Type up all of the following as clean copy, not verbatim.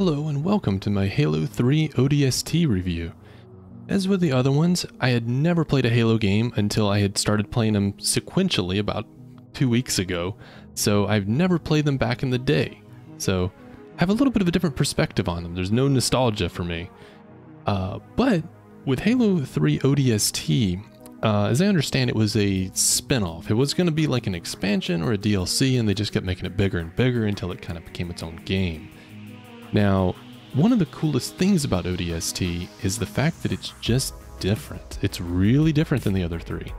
Hello and welcome to my Halo 3 ODST review. As with the other ones, I had never played a Halo game until I had started playing them sequentially about 2 weeks ago, so I've never played them back in the day. So I have a little bit of a different perspective on them. There's no nostalgia for me. But with Halo 3 ODST, as I understand, it was a spin-off. It was going to be like an expansion or a DLC, and they just kept making it bigger and bigger until it kind of became its own game. Now, one of the coolest things about ODST is the fact that it's just different. It's really different than the other three.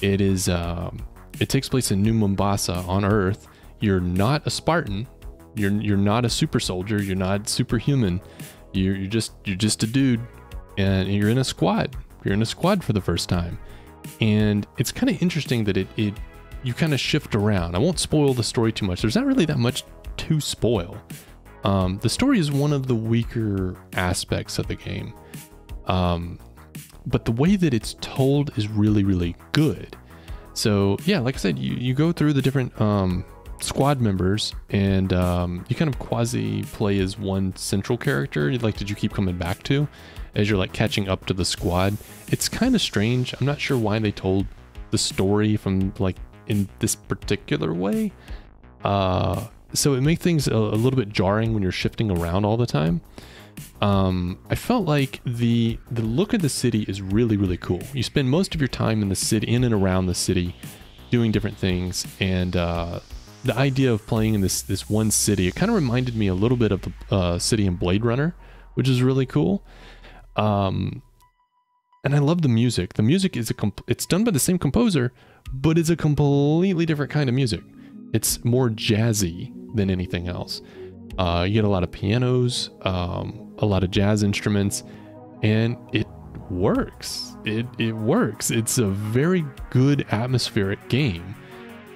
It is, it takes place in New Mombasa on Earth. You're not a Spartan. You're not a super soldier. You're not superhuman. You're just a dude, and you're in a squad. You're in a squad for the first time, and it's kind of interesting that you kind of shift around. I won't spoil the story too much. There's not really that much to spoil. The story is one of the weaker aspects of the game, but the way that it's told is really, really good. So yeah, like I said, you go through the different squad members, and you kind of quasi-play as one central character, like that you keep coming back to as you're like catching up to the squad. It's kind of strange. I'm not sure why they told the story from like in this particular way. So it makes things a little bit jarring when you're shifting around all the time. I felt like the look of the city is really, really cool. You spend most of your time in the city, in and around the city, doing different things. And the idea of playing in this one city, it kind of reminded me a little bit of the city in Blade Runner, which is really cool. And I love the music. The music is it's done by the same composer, but it's a completely different kind of music. It's more jazzy than anything else. You get a lot of pianos, a lot of jazz instruments, and it works. It works. It's a very good atmospheric game,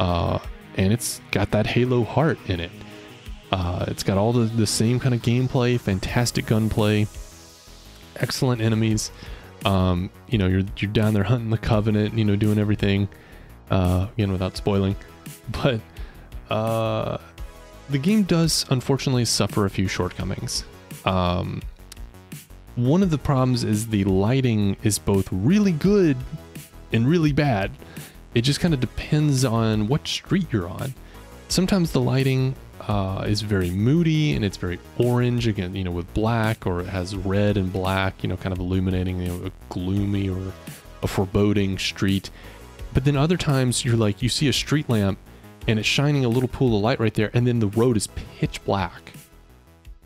and it's got that Halo heart in it. It's got all the same kind of gameplay, fantastic gunplay, excellent enemies. You know, you're down there hunting the Covenant, you know, doing everything, again without spoiling, but. The game does unfortunately suffer a few shortcomings. One of the problems is the lighting is both really good and really bad. It just kind of depends on what street you're on. Sometimes the lighting is very moody and it's very orange, again, you know, with black, or it has red and black, you know, kind of illuminating, you know, a gloomy or a foreboding street. But then other times you're like, you see a street lamp and it's shining a little pool of light right there, and then the road is pitch black,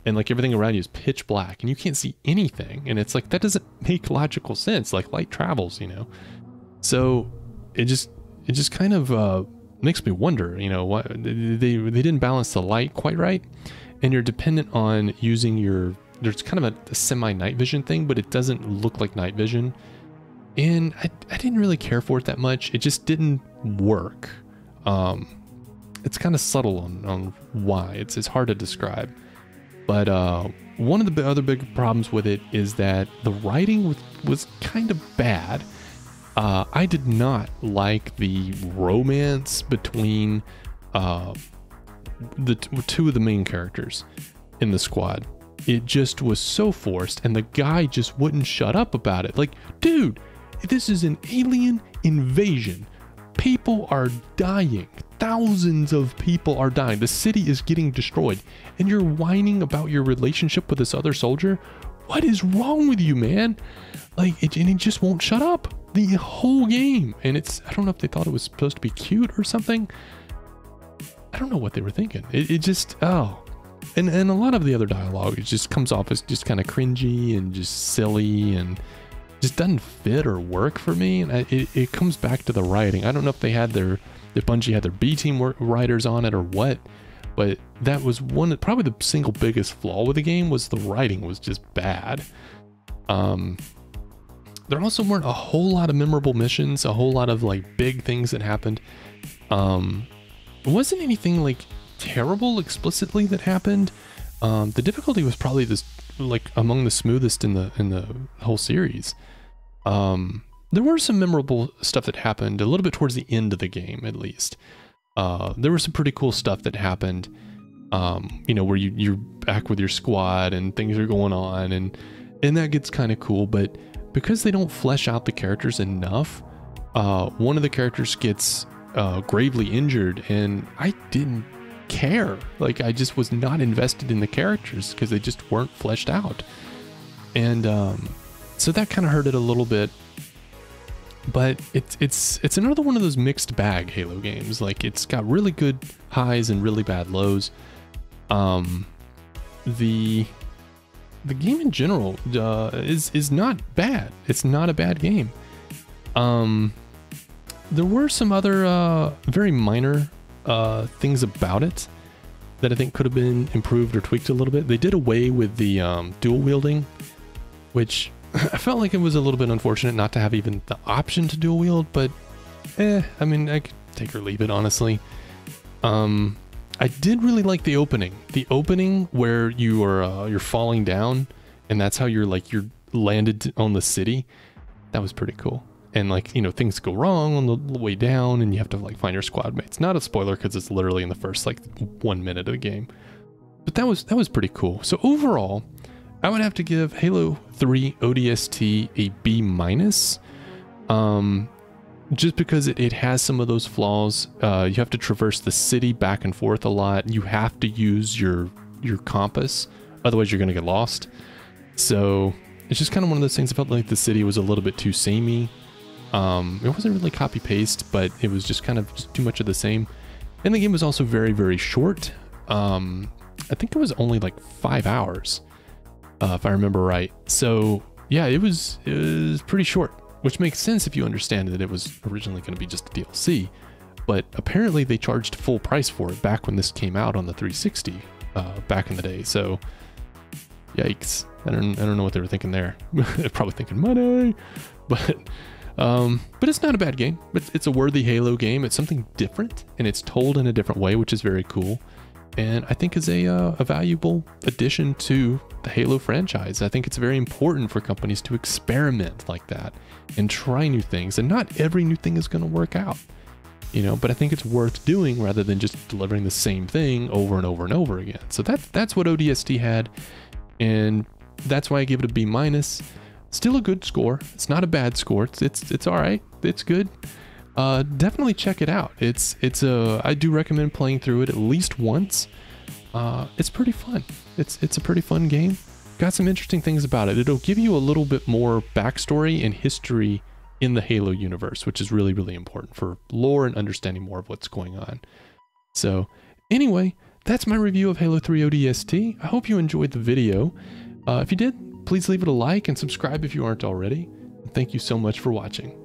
and like everything around you is pitch black, and you can't see anything, and it's like, that doesn't make logical sense. Like, light travels, you know. So it just kind of makes me wonder, you know, why they didn't balance the light quite right, and you're dependent on using your, there's kind of a semi night vision thing, but it doesn't look like night vision, and I didn't really care for it that much. It just didn't work. It's kind of subtle on why. It's hard to describe. But one of the other big problems with it is that the writing was kind of bad. I did not like the romance between the two of the main characters in the squad. It just was so forced, and the guy just wouldn't shut up about it. Like, dude, this is an alien invasion. People are dying. Thousands of people are dying. The city is getting destroyed, and you're whining about your relationship with this other soldier. What is wrong with you, man? Like, and it just won't shut up the whole game. And it's, I don't know if they thought it was supposed to be cute or something. I don't know what they were thinking. It just, oh. And a lot of the other dialogue, it just comes off as just kind of cringy and just silly and just doesn't fit or work for me. And it comes back to the writing. I don't know if they had their, if Bungie had their B team writers on it or what, but that was one, probably the single biggest flaw with the game was the writing was just bad. There also weren't a whole lot of memorable missions, a whole lot of like big things that happened. It wasn't anything like terrible explicitly that happened. The difficulty was probably this, like among the smoothest in the whole series. There were some memorable stuff that happened a little bit towards the end of the game, at least. There was some pretty cool stuff that happened. you know, where you're back with your squad and things are going on, and that gets kind of cool. But because they don't flesh out the characters enough, one of the characters gets gravely injured, and I didn't care. Like, I just was not invested in the characters because they just weren't fleshed out. And so that kind of hurt it a little bit. But it's another one of those mixed bag Halo games. Like, it's got really good highs and really bad lows. The game in general is not bad. It's not a bad game. There were some other very minor things about it that I think could have been improved or tweaked a little bit. They did away with the dual wielding, which I felt like it was a little bit unfortunate not to have even the option to dual wield, but I mean, I could take or leave it, honestly. I did really like the opening. The opening where you are you're falling down, and that's how you're landed on the city. That was pretty cool. And, like, you know, things go wrong on the way down, and you have to, like, find your squad mates. Not a spoiler, because it's literally in the first, like, 1 minute of the game. But that was pretty cool. So overall, I would have to give Halo 3 ODST a B-, just because it has some of those flaws. You have to traverse the city back and forth a lot. You have to use your compass, otherwise you're going to get lost. So it's just kind of one of those things. I felt like the city was a little bit too samey. It wasn't really copy-paste, but it was just kind of just too much of the same. And the game was also very, very short. I think it was only like 5 hours. If I remember right. So yeah, it was pretty short, which makes sense if you understand that it was originally going to be just a DLC, but apparently they charged full price for it back when this came out on the 360 back in the day. So yikes. I don't know what they were thinking there. They're probably thinking money, but it's not a bad game. It's a worthy Halo game. It's something different, and it's told in a different way, which is very cool. And I think is a valuable addition to the Halo franchise. I think it's very important for companies to experiment like that and try new things. And not every new thing is going to work out, you know, but I think it's worth doing rather than just delivering the same thing over and over and over again. So that's what ODST had. And that's why I give it a B-. Still a good score. It's not a bad score. It's all right. It's good. Definitely check it out. I do recommend playing through it at least once. It's pretty fun. It's a pretty fun game. Got some interesting things about it. It'll give you a little bit more backstory and history in the Halo universe, which is really, really important for lore and understanding more of what's going on. So anyway, that's my review of Halo 3 ODST. I hope you enjoyed the video. If you did, please leave it a like and subscribe if you aren't already. Thank you so much for watching.